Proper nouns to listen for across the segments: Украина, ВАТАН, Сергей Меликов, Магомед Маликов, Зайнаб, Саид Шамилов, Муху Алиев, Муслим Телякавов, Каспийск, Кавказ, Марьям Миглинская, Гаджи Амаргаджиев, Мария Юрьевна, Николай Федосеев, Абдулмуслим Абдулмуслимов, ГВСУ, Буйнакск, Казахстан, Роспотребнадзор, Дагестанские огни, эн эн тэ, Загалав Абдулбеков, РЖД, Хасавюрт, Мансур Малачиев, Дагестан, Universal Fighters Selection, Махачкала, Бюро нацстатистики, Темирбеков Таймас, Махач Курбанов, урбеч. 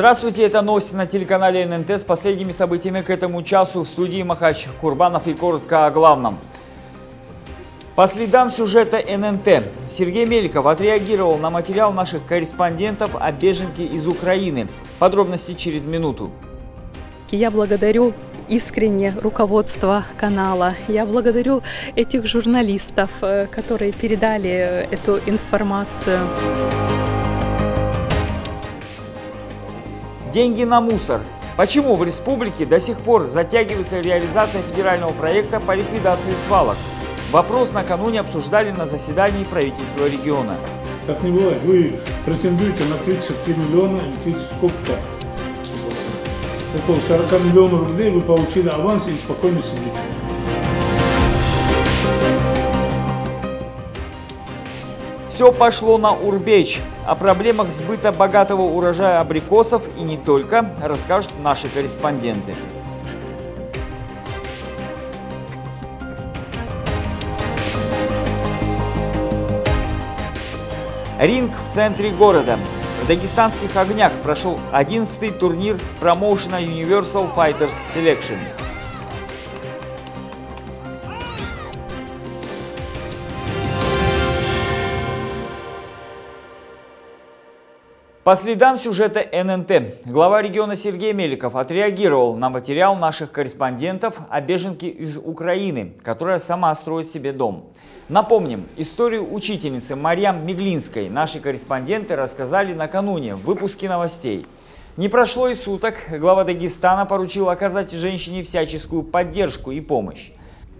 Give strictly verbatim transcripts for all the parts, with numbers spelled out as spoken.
Здравствуйте, это новости на телеканале эн эн тэ с последними событиями к этому часу. В студии Махач Курбанов и коротко о главном. По следам сюжета эн эн тэ Сергей Меликов отреагировал на материал наших корреспондентов о беженке из Украины. Подробности через минуту. Я благодарю искренне руководство канала. Я благодарю этих журналистов, которые передали эту информацию. Деньги на мусор. Почему в республике до сих пор затягивается реализация федерального проекта по ликвидации свалок? Вопрос накануне обсуждали на заседании правительства региона. Как не бывает, вы претендуете на тридцать три миллиона и тридцать сколько-то. Около сорока миллионов рублей вы получили аванс и спокойно сидите. Все пошло на урбеч. О проблемах сбыта богатого урожая абрикосов и не только расскажут наши корреспонденты. Ринг в центре города. В Дагестанских огнях прошел одиннадцатый турнир промоушена Universal Fighters Selection. По следам сюжета эн эн тэ глава региона Сергей Меликов отреагировал на материал наших корреспондентов о беженке из Украины, которая сама строит себе дом. Напомним, историю учительницы Марьям Миглинской наши корреспонденты рассказали накануне в выпуске новостей. Не прошло и суток, глава Дагестана поручил оказать женщине всяческую поддержку и помощь.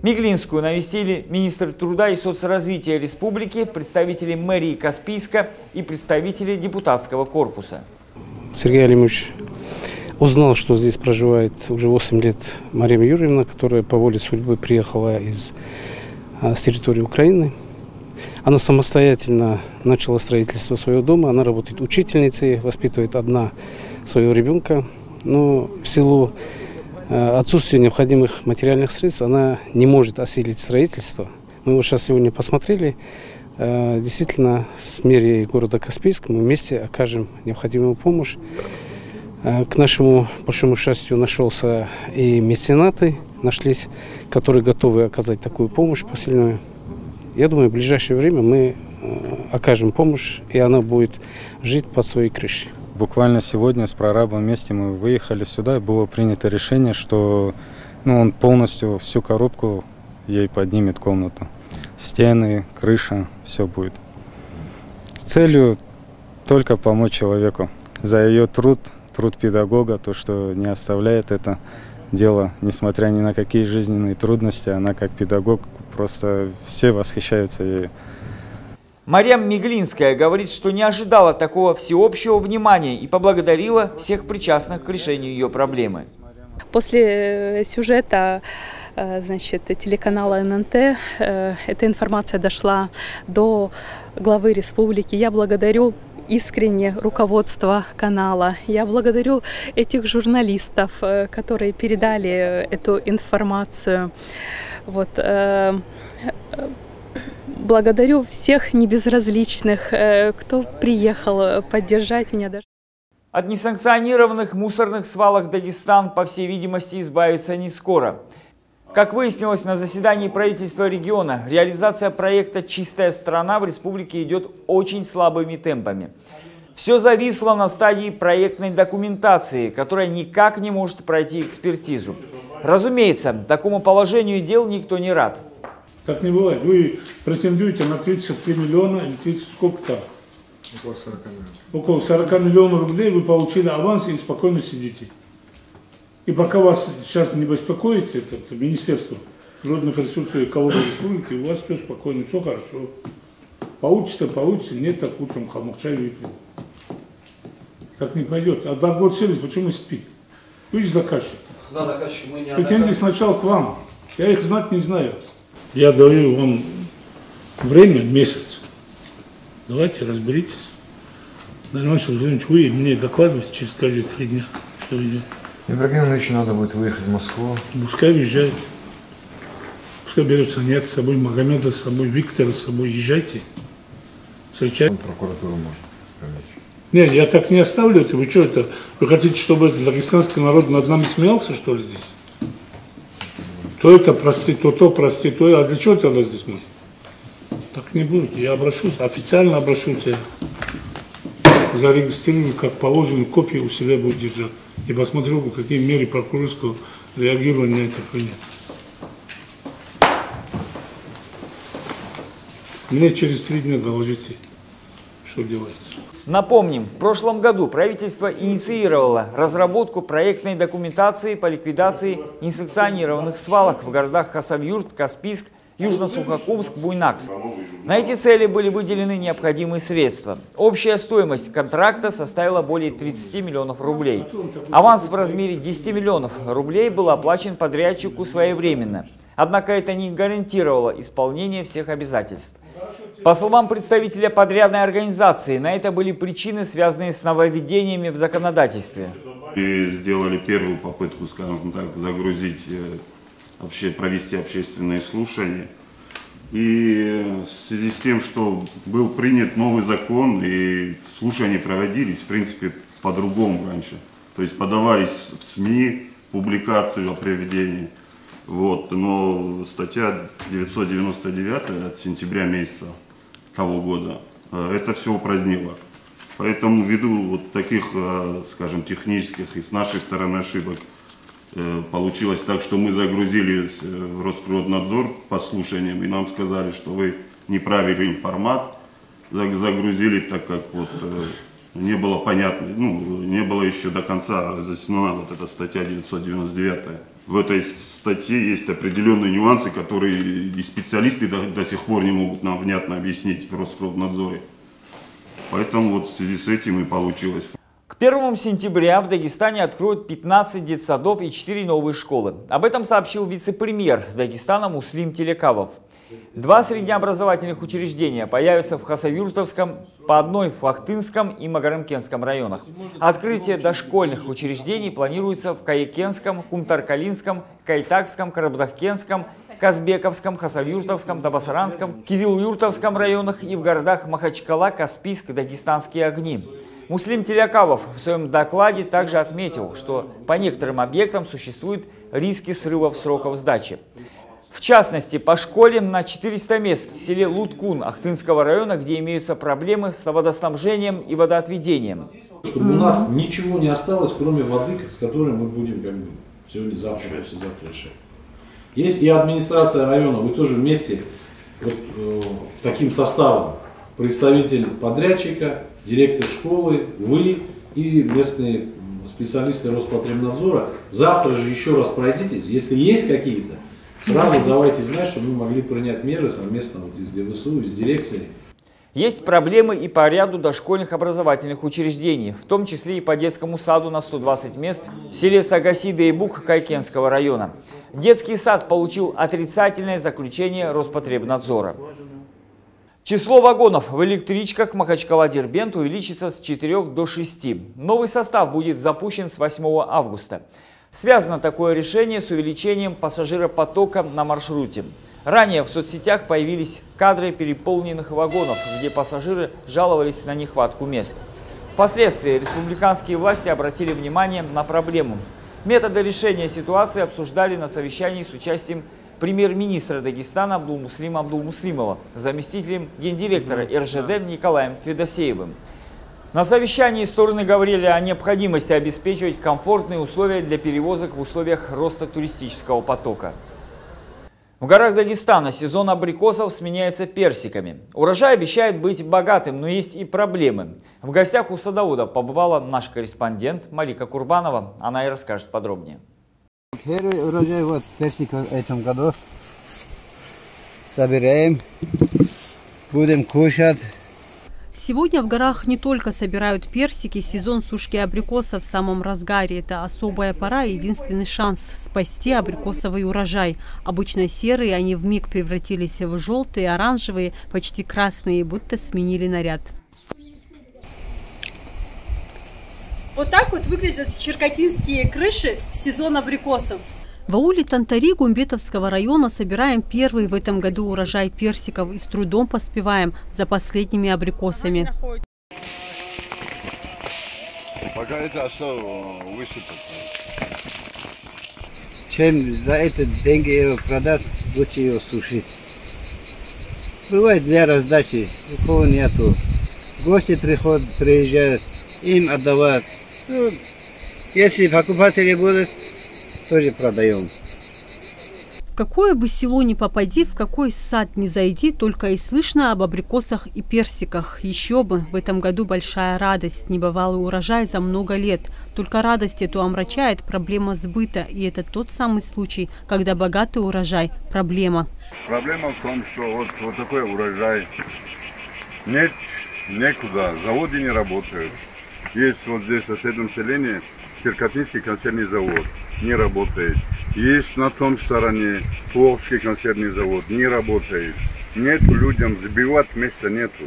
Миглинскую навестили министр труда и соцразвития республики, представители мэрии Каспийска и представители депутатского корпуса. Сергей Алимович узнал, что здесь проживает уже восемь лет Мария Юрьевна, которая по воле судьбы приехала из, с территории Украины. Она самостоятельно начала строительство своего дома, она работает учительницей, воспитывает одна своего ребенка, но в силу отсутствие необходимых материальных средств, она не может осилить строительство. Мы его сейчас сегодня посмотрели. Действительно, с мэрией города Каспийск мы вместе окажем необходимую помощь. К нашему большому счастью нашелся и меценаты, нашлись, которые готовы оказать такую помощь посильную. Я думаю, в ближайшее время мы окажем помощь, и она будет жить под своей крышей. Буквально сегодня с прорабом вместе мы выехали сюда, и было принято решение, что ну, он полностью всю коробку ей поднимет комнату. Стены, крыша, все будет. С целью только помочь человеку. За ее труд, труд педагога, то, что не оставляет это дело, несмотря ни на какие жизненные трудности, она как педагог, просто все восхищаются ею. Марьям Миглинская говорит, что не ожидала такого всеобщего внимания и поблагодарила всех причастных к решению ее проблемы. После сюжета, значит, телеканала эн эн тэ эта информация дошла до главы республики. Я благодарю искренне руководство канала. Я благодарю этих журналистов, которые передали эту информацию. Вот. Благодарю всех небезразличных, кто приехал поддержать меня. От несанкционированных мусорных свалок Дагестан, по всей видимости, избавится не скоро. Как выяснилось на заседании правительства региона, реализация проекта «Чистая страна» в республике идет очень слабыми темпами. Все зависло на стадии проектной документации, которая никак не может пройти экспертизу. Разумеется, такому положению дел никто не рад. Как не бывает, вы претендуете на тридцать три миллиона или тридцать сколько-то? Около сорока миллионов. Около сорока миллионов рублей вы получили аванс и спокойно сидите. И пока вас сейчас не беспокоит это, это министерство природных ресурсов и экологии республики, у вас все спокойно, все хорошо. Получится, получится, нет, так утром хамок чай выпил. Так не пойдет. А два года сервис, почему спит? Вы же заказчик. Да, заказчик, мы не отдаем. Претензии сначала к вам. Я их знать не знаю. Я даю вам время, месяц. Давайте разберитесь. Нормально, что вы мне докладываете через каждые три дня, что идет. Ибрагим Ильич, надо будет выехать в Москву. Пускай уезжает. Пускай берет занять с собой Магомеда, с собой Виктора, с собой езжайте. Встречайте. Прокуратуру можно привлечь. Не, я так не оставлю это. Вы что это? Вы хотите, чтобы этот дагестанский народ над нами смеялся, что ли, здесь? То это прости, то то прости, то это. А для чего тогда здесь мы? Так не будет. Я обращусь, официально обращусь. Я зарегистрирую, как положено, копии у себя буду держать. И посмотрю, по какие меры прокурорского реагирования на это принято. Мне через три дня доложите, что делается. Напомним, в прошлом году правительство инициировало разработку проектной документации по ликвидации несанкционированных свалок в городах Хасавюрт, Каспийск, Южно-Сухокумск, Буйнакск. На эти цели были выделены необходимые средства. Общая стоимость контракта составила более тридцати миллионов рублей. Аванс в размере десяти миллионов рублей был оплачен подрядчику своевременно. Однако это не гарантировало исполнение всех обязательств. По словам представителя подрядной организации, на это были причины, связанные с нововведениями в законодательстве. И сделали первую попытку, скажем так, загрузить, вообще провести общественные слушания. И в связи с тем, что был принят новый закон, и слушания проводились, в принципе, по-другому раньше. То есть подавались в СМИ публикации о проведении. Вот, но статья девятьсот девяносто девять от сентября месяца того года это все упразднило. Поэтому ввиду вот таких, скажем, технических и с нашей стороны ошибок получилось так, что мы загрузились в Росприроднадзор по слушаниям, и нам сказали, что вы неправильный формат загрузили, так как вот не было понятно, ну, не было еще до конца разъяснена вот эта статья девятьсот девяносто девять. В этой статье есть определенные нюансы, которые и специалисты до, до сих пор не могут нам внятно объяснить в Росприроднадзоре. Поэтому вот в связи с этим и получилось. К первому сентября в Дагестане откроют пятнадцать детсадов и четыре новые школы. Об этом сообщил вице-премьер Дагестана Муслим Телякавов. Два среднеобразовательных учреждения появятся в Хасавюртовском, по одной в Ахтынском и Магарамкенском районах. Открытие дошкольных учреждений планируется в Каякенском, Кумтаркалинском, Кайтакском, Карабдахкенском, Казбековском, Хасавюртовском, Табасаранском, Кизилюртовском районах и в городах Махачкала, Каспийск, Дагестанские огни. Муслим Телякавов в своем докладе также отметил, что по некоторым объектам существуют риски срывов сроков сдачи. В частности, по школе на четыреста мест в селе Луткун Ахтынского района, где имеются проблемы с водоснабжением и водоотведением. Чтобы у нас ничего не осталось, кроме воды, с которой мы будем как бы сегодня-завтра, завтра решать. Есть и администрация района, вы тоже вместе вот, э, таким составом. Представитель подрядчика, директор школы, вы и местные специалисты Роспотребнадзора. Завтра же еще раз пройдитесь, если есть какие-то. Сразу давайте знать, чтобы мы могли принять меры совместно вот из ГВСУ, из дирекции. Есть проблемы и по ряду дошкольных образовательных учреждений, в том числе и по детскому саду на сто двадцать мест в селе Сагасида-Эйбук Кайкенского района. Детский сад получил отрицательное заключение Роспотребнадзора. Число вагонов в электричках Махачкала-Дербент увеличится с четырёх до шести. Новый состав будет запущен с восьмого августа. Связано такое решение с увеличением пассажиропотока на маршруте. Ранее в соцсетях появились кадры переполненных вагонов, где пассажиры жаловались на нехватку мест. Впоследствии республиканские власти обратили внимание на проблему. Методы решения ситуации обсуждали на совещании с участием премьер-министра Дагестана Абдулмуслима Абдулмуслимова, заместителем гендиректора РЖД Николаем Федосеевым. На совещании стороны говорили о необходимости обеспечивать комфортные условия для перевозок в условиях роста туристического потока. В горах Дагестана сезон абрикосов сменяется персиками. Урожай обещает быть богатым, но есть и проблемы. В гостях у садоводов побывала наш корреспондент Малика Курбанова. Она и расскажет подробнее. Первый урожай вот персиков в этом году. Собираем, будем кушать. Сегодня в горах не только собирают персики, сезон сушки абрикосов в самом разгаре. Это особая пора и единственный шанс спасти абрикосовый урожай. Обычно серые, они вмиг превратились в желтые, оранжевые, почти красные, будто сменили наряд. Вот так вот выглядят черкатинские крыши в сезон абрикосов. В ауле Тантари Гумбетовского района собираем первый в этом году урожай персиков и с трудом поспеваем за последними абрикосами. какая-то основа высыпать. Чем за это деньги его продать, лучше его сушить. Бывает для раздачи, никого нету. Гости приходят, приезжают, им отдавать. Ну, если покупатели будут, тоже продаем. В какое бы село ни попади, в какой сад ни зайди, только и слышно об абрикосах и персиках. Еще бы, в этом году большая радость, небывалый урожай за много лет. Только радость эту омрачает проблема сбыта. И это тот самый случай, когда богатый урожай – проблема. Проблема в том, что вот, вот такой урожай. Нет, некуда, заводы не работают. Есть вот здесь, в соседнем селении, Черкасинский консервный завод, не работает. Есть на том стороне Пловский консервный завод, не работает. Нету людям, забивать места нету.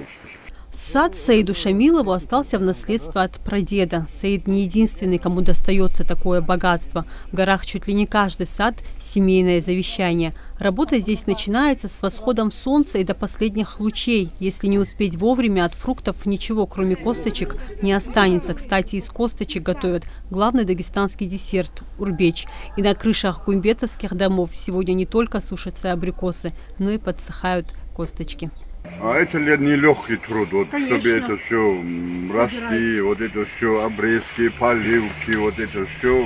Сад Саиду Шамилову остался в наследство от прадеда. Саид не единственный, кому достается такое богатство. В горах чуть ли не каждый сад – семейное завещание. Работа здесь начинается с восходом солнца и до последних лучей. Если не успеть вовремя, от фруктов ничего, кроме косточек, не останется. Кстати, из косточек готовят главный дагестанский десерт – урбеч. И на крышах гумбетовских домов сегодня не только сушатся абрикосы, но и подсыхают косточки. А это нелегкий труд, вот, чтобы это все расти, вот это все обрезки, поливки, вот это все.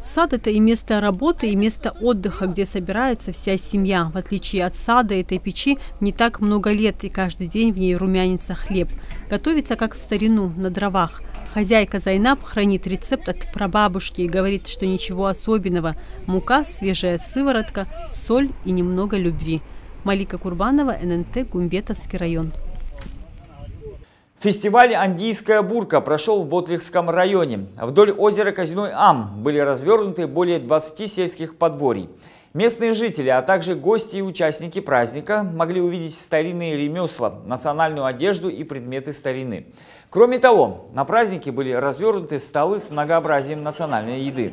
Сад – это и место работы, и место отдыха, где собирается вся семья. В отличие от сада, этой печи не так много лет, и каждый день в ней румянится хлеб. Готовится как в старину, на дровах. Хозяйка Зайнаб хранит рецепт от прабабушки и говорит, что ничего особенного. Мука, свежая сыворотка, соль и немного любви. Малика Курбанова, эн эн тэ, Гумбетовский район. Фестиваль «Андийская бурка» прошел в Ботлихском районе. Вдоль озера Казиной Ам были развернуты более двадцати сельских подворий. Местные жители, а также гости и участники праздника могли увидеть старинные ремесла, национальную одежду и предметы старины. Кроме того, на празднике были развернуты столы с многообразием национальной еды.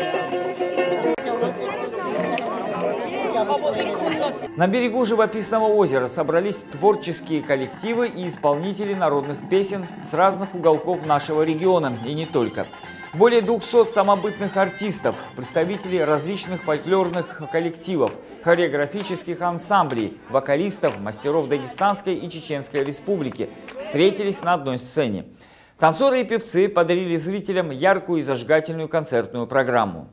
На берегу живописного озера собрались творческие коллективы и исполнители народных песен с разных уголков нашего региона и не только. Более двухсот самобытных артистов, представителей различных фольклорных коллективов, хореографических ансамблей, вокалистов, мастеров Дагестанской и Чеченской республики встретились на одной сцене. Танцоры и певцы подарили зрителям яркую и зажигательную концертную программу.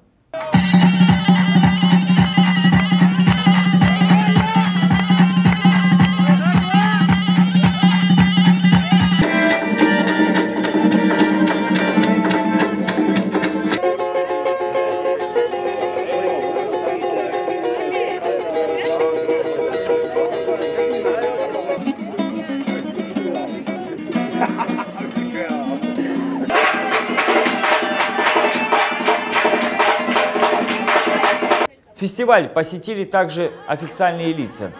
Фестиваль посетили также официальные лица.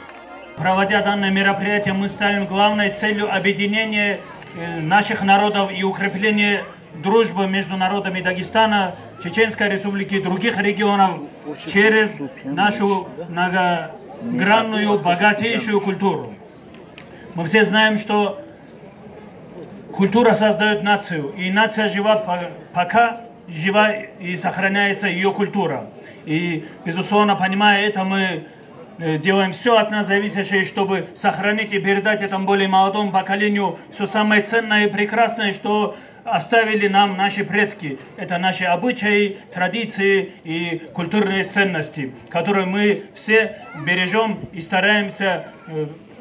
Проводя данное мероприятие, мы ставим главной целью объединения наших народов и укрепления дружбы между народами Дагестана, Чеченской Республики и других регионов через нашу многогранную, богатейшую культуру. Мы все знаем, что культура создает нацию, и нация жива пока жива и сохраняется ее культура. И, безусловно, понимая это, мы делаем все от нас зависящее, чтобы сохранить и передать этому более молодому поколению все самое ценное и прекрасное, что оставили нам наши предки. Это наши обычаи, традиции и культурные ценности, которые мы все бережем и стараемся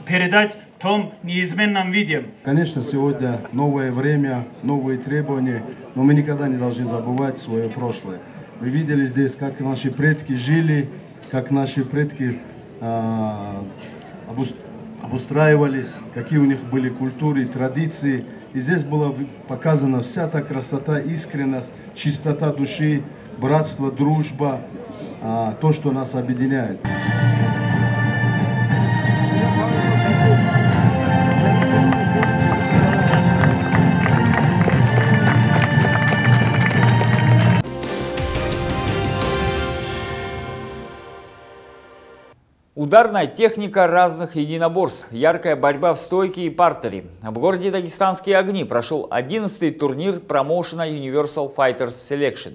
передать в том неизменном виде. Конечно, сегодня новое время, новые требования, но мы никогда не должны забывать свое прошлое. Вы видели здесь, как наши предки жили, как наши предки а, обустраивались, какие у них были культуры, традиции. И здесь была показана вся та красота, искренность, чистота души, братство, дружба, а, то, что нас объединяет. Ударная техника разных единоборств, яркая борьба в стойке и партере. В городе Дагестанские огни прошел одиннадцатый турнир промоушена Universal Fighters Selection.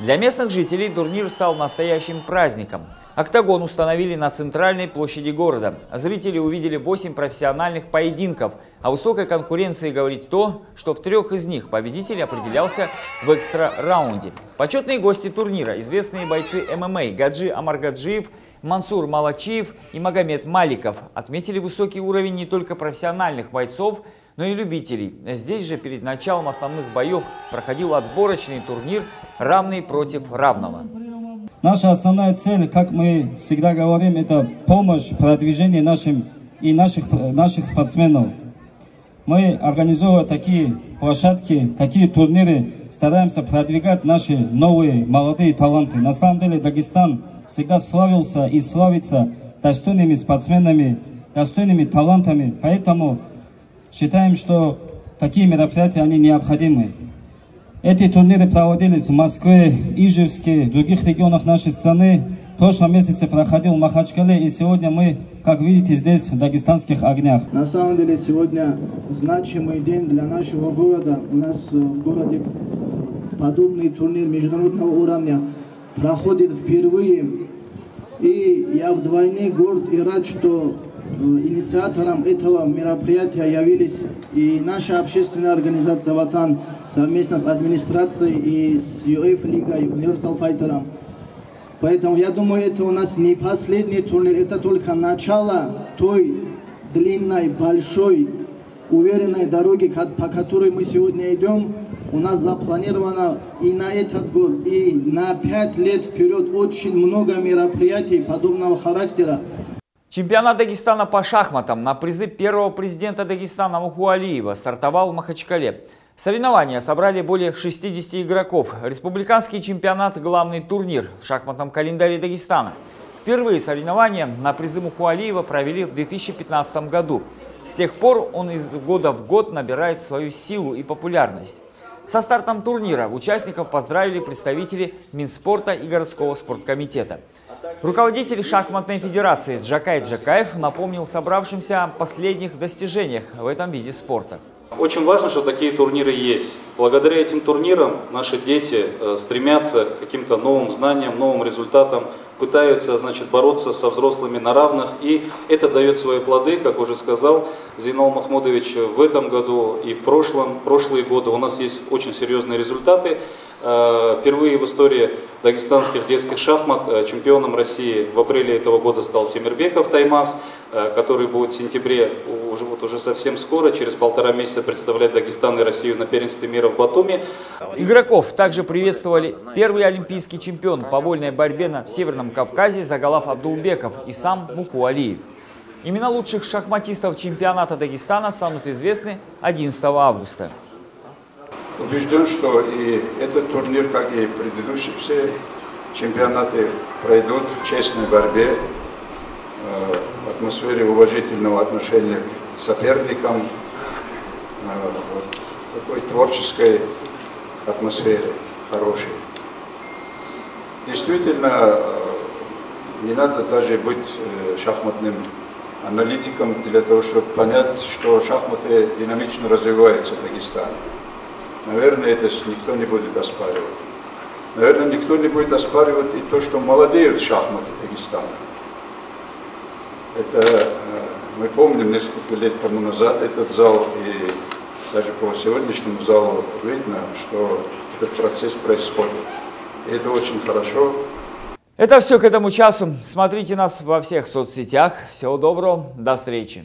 Для местных жителей турнир стал настоящим праздником. Октагон установили на центральной площади города. Зрители увидели восемь профессиональных поединков. О высокой конкуренции говорит то, что в трех из них победитель определялся в экстра-раунде. Почетные гости турнира – известные бойцы ММА Гаджи Амаргаджиев, Мансур Малачиев и Магомед Маликов отметили высокий уровень не только профессиональных бойцов, но и любителей. Здесь же перед началом основных боев проходил отборочный турнир «Равный против равного». Наша основная цель, как мы всегда говорим, это помощь, продвижение нашим и наших, наших спортсменов. Мы, организовывая такие площадки, такие турниры, стараемся продвигать наши новые молодые таланты. На самом деле Дагестан всегда славился и славится достойными спортсменами, достойными талантами. Поэтому считаем, что такие мероприятия, они необходимы. Эти турниры проводились в Москве, Ижевске, других регионах нашей страны. В прошлом месяце проходил в Махачкале, и сегодня мы, как видите, здесь, в Дагестанских огнях. На самом деле, сегодня значимый день для нашего города. У нас в городе подобный турнир международного уровня проходит впервые, и я вдвойне горд и рад, что инициатором этого мероприятия явились и наша общественная организация «ВАТАН» совместно с администрацией и с ю эф-лигой Universal Fighter. Поэтому я думаю, это у нас не последний турнир, это только начало той длинной, большой, уверенной дороги, по которой мы сегодня идем. У нас запланировано и на этот год, и на пять лет вперед очень много мероприятий подобного характера. Чемпионат Дагестана по шахматам на призы первого президента Дагестана Муху Алиева стартовал в Махачкале. Соревнования собрали более шестидесяти игроков. Республиканский чемпионат – главный турнир в шахматном календаре Дагестана. Впервые соревнования на призы Муху Алиева провели в две тысячи пятнадцатом году. С тех пор он из года в год набирает свою силу и популярность. Со стартом турнира участников поздравили представители Минспорта и городского спорткомитета. Руководитель шахматной федерации Джака Джакаев напомнил собравшимся о последних достижениях в этом виде спорта. Очень важно, что такие турниры есть. Благодаря этим турнирам наши дети стремятся к каким-то новым знаниям, новым результатам, пытаются, значит, бороться со взрослыми на равных, и это дает свои плоды, как уже сказал Зейнал Махмудович, в этом году и в прошлом, прошлые годы у нас есть очень серьезные результаты. Впервые в истории дагестанских детских шахмат чемпионом России в апреле этого года стал Темирбеков Таймас, который будет в сентябре, уже, вот уже совсем скоро, через полтора месяца, представлять Дагестан и Россию на первенстве мира в Батуми. Игроков также приветствовали первый олимпийский чемпион по вольной борьбе на Северном Кавказе Загалав Абдулбеков и сам Муху Алиев. Имена лучших шахматистов чемпионата Дагестана станут известны одиннадцатого августа. Убежден, что и этот турнир, как и предыдущие все чемпионаты, пройдут в честной борьбе, в атмосфере уважительного отношения к соперникам, в такой творческой атмосфере, хорошей. Действительно, не надо даже быть шахматным аналитиком для того, чтобы понять, что шахматы динамично развиваются в Дагестане. Наверное, это никто не будет оспаривать. Наверное, никто не будет оспаривать и то, что молодеют шахматы Дагестана. Это мы помним, несколько лет тому назад этот зал, и даже по сегодняшнему залу видно, что этот процесс происходит. И это очень хорошо. Это все к этому часу. Смотрите нас во всех соцсетях. Всего доброго. До встречи.